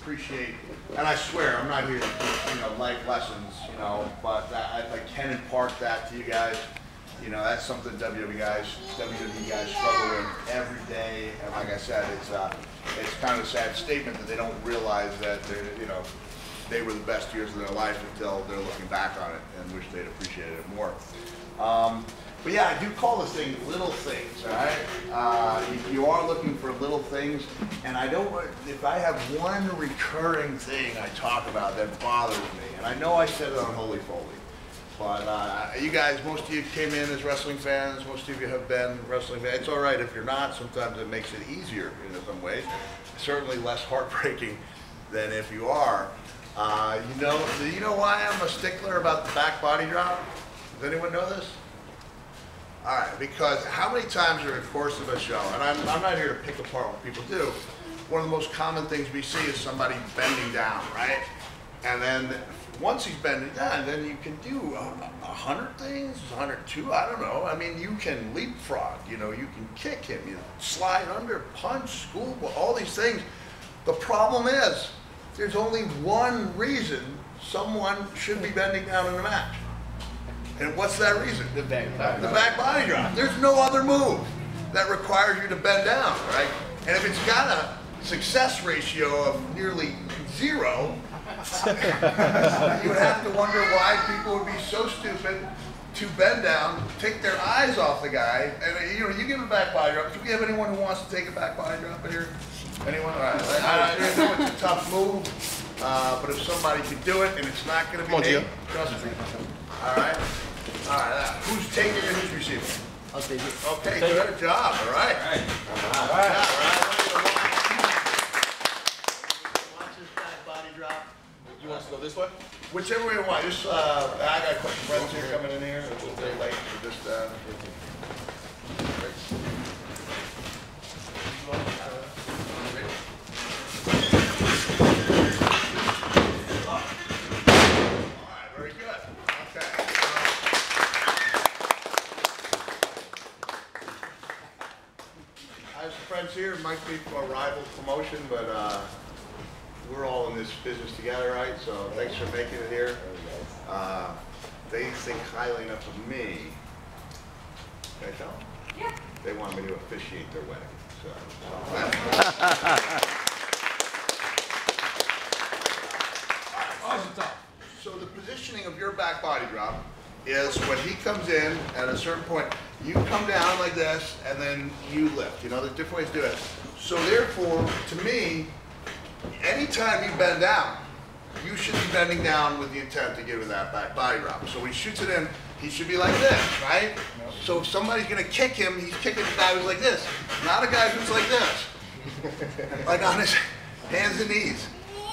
appreciate, and I swear I'm not here to teach, you know, life lessons, you know, but I can impart that to you guys. You know, that's something WWE guys struggle with every day, and like I said, it's kind of a sad statement that they don't realize that they're, you know, they were the best years of their life until they're looking back on it and wish they'd appreciated it more. But yeah, I do call this thing little things, all right? You are looking for little things, and I don't, if I have one recurring thing I talk about that bothers me, and I know I said it on Holy Foley, but you guys, most of you came in as wrestling fans, most of you have been wrestling fans. It's all right if you're not, sometimes it makes it easier in some ways, certainly less heartbreaking than if you are. You know why I'm a stickler about the back body drop? Does anyone know this? All right, because how many times during the course of a show, and I'm not here to pick apart what people do, one of the most common things we see is somebody bending down, right? And then once he's bending down, then you can do 100 things, 102, I don't know. I mean, you can leapfrog, you know, you can kick him, you slide under, punch, schoolboy, all these things. The problem is, there's only one reason someone should be bending down in a match. And what's that reason? The back body drop. There's no other move that requires you to bend down, right? And if it's got a success ratio of nearly zero, you would have to wonder why people would be so stupid to bend down, take their eyes off the guy, and you know, you give a back body drop. Do we have anyone who wants to take a back body drop in here? Anyone? All right. I know it's a tough move, but if somebody can do it, and it's not going to be me, trust me. All right. All right. Who's taking it and who's receiving? I'll take it. Okay. Good job. All right. All right. All right. All right. Watch this back body drop. You want us to go this way? Whichever way you want. Just I got a couple friends here coming in here. It's a little bit late. So just. Here might be for a rival promotion, but we're all in this business together, right? So thanks for making it here. They think highly enough of me. Can I tell them? Yeah. They want me to officiate their wedding. So the positioning of your back body drop is when he comes in at a certain point, you come down like this and then you lift. You know, there's different ways to do it. So therefore, to me, anytime you bend down, you should be bending down with the intent to give him that back body drop. So when he shoots it in, he should be like this, right? So if somebody's gonna kick him, he's kicking a guy who's like this, not a guy who's like this. Like on his hands and knees.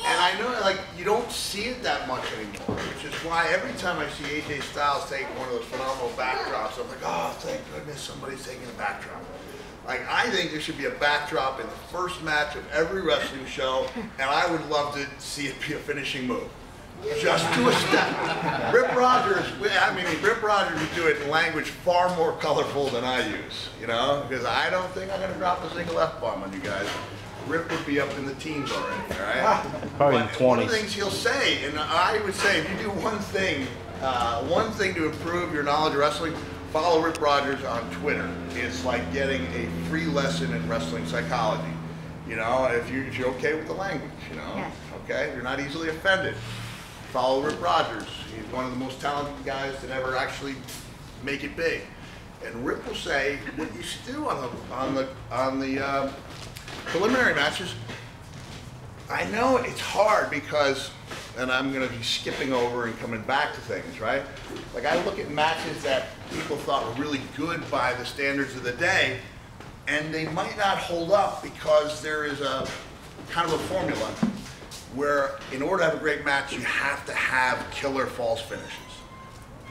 And I know, like, you don't see it that much anymore, which is why every time I see AJ Styles take one of those phenomenal backdrops, I'm like, oh, thank goodness somebody's taking a backdrop. Like, I think there should be a backdrop in the first match of every wrestling show, and I would love to see it be a finishing move. Just do a step. Rip Rogers, I mean, Rip Rogers would do it in language far more colorful than I use, you know, because I don't think I'm going to drop a single F-bomb on you guys. Rip would be up in the teens already, all right? Probably in the 20s. One of the things he'll say, and I would say, if you do one thing to improve your knowledge of wrestling, follow Rip Rogers on Twitter. It's like getting a free lesson in wrestling psychology. You know, if you're okay with the language, you know, yeah. Okay? If you're not easily offended, follow Rip Rogers. He's one of the most talented guys to never actually make it big. And Rip will say, what you should do on the preliminary matches, I know it's hard because, and I'm going to be skipping over and coming back to things, right? Like I look at matches that people thought were really good by the standards of the day, and they might not hold up because there is a kind of a formula where in order to have a great match, you have to have killer false finishes.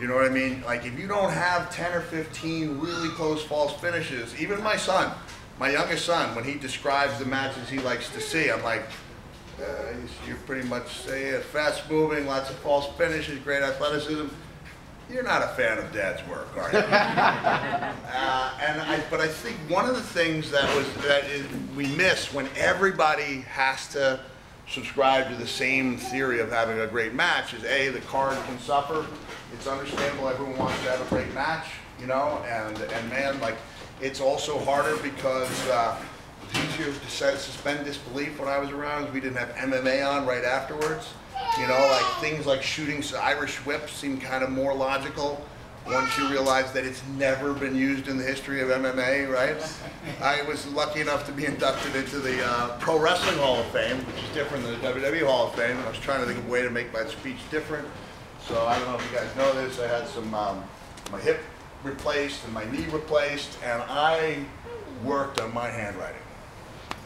You know what I mean? Like if you don't have 10 or 15 really close false finishes, even my son, my youngest son, when he describes the matches he likes to see, I'm like, you're pretty much saying fast moving, lots of false finishes, great athleticism. You're not a fan of Dad's work, are you? But I think one of the things that we miss when everybody has to subscribe to the same theory of having a great match is A, the card can suffer. It's understandable, everyone wants to have a great match, you know, and man, like, it's also harder because it's easier to suspend disbelief when I was around. We didn't have MMA on right afterwards. You know, like things like shooting Irish whips seem kind of more logical once you realize that it's never been used in the history of MMA, right? I was lucky enough to be inducted into the Pro Wrestling Hall of Fame, which is different than the WWE Hall of Fame. I was trying to think of a way to make my speech different. So I don't know if you guys know this, I had some, my hip replaced and my knee replaced, and I worked on my handwriting.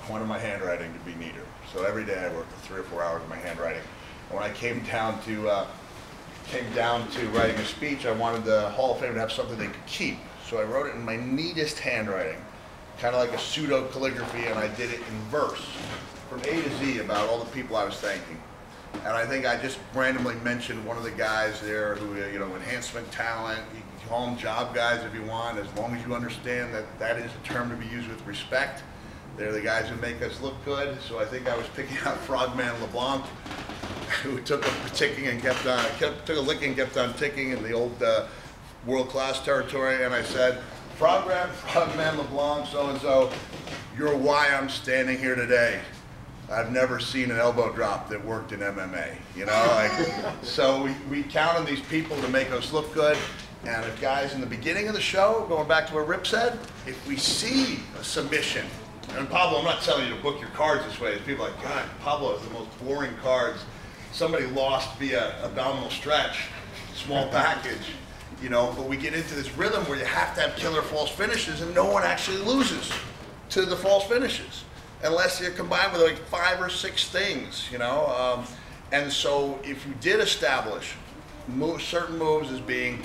I wanted my handwriting to be neater. So every day I worked for 3 or 4 hours on my handwriting. And when I came down to writing a speech, I wanted the Hall of Fame to have something they could keep. So I wrote it in my neatest handwriting, kind of like a pseudo calligraphy, and I did it in verse, from A to Z, about all the people I was thanking. And I think I just randomly mentioned one of the guys there who, you know, enhancement talent, you can call them job guys if you want, as long as you understand that that is a term to be used with respect. They're the guys who make us look good. So I think I was picking out Frogman LeBlanc, who took a ticking and kept on, took a licking and kept on ticking in the old world-class territory. And I said, Frogman LeBlanc, so-and-so, you're why I'm standing here today. I've never seen an elbow drop that worked in MMA, you know? Like, so we count on these people to make us look good. And if guys, in the beginning of the show, going back to what Rip said, if we see a submission, and Pablo, I'm not telling you to book your cards this way. People are like, God, Pablo is the most boring cards. Somebody lost via abdominal stretch, small package, you know, but we get into this rhythm where you have to have killer false finishes and no one actually loses to the false finishes unless you're combined with like 5 or 6 things, you know. And so if you did establish certain moves as being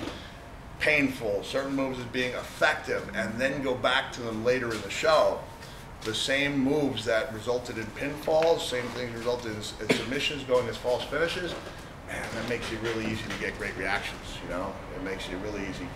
painful, certain moves as being effective, and then go back to them later in the show, the same moves that resulted in pinfalls, same things resulted in submissions going as false finishes, man, that makes it really easy to get great reactions, you know? It makes it really easy.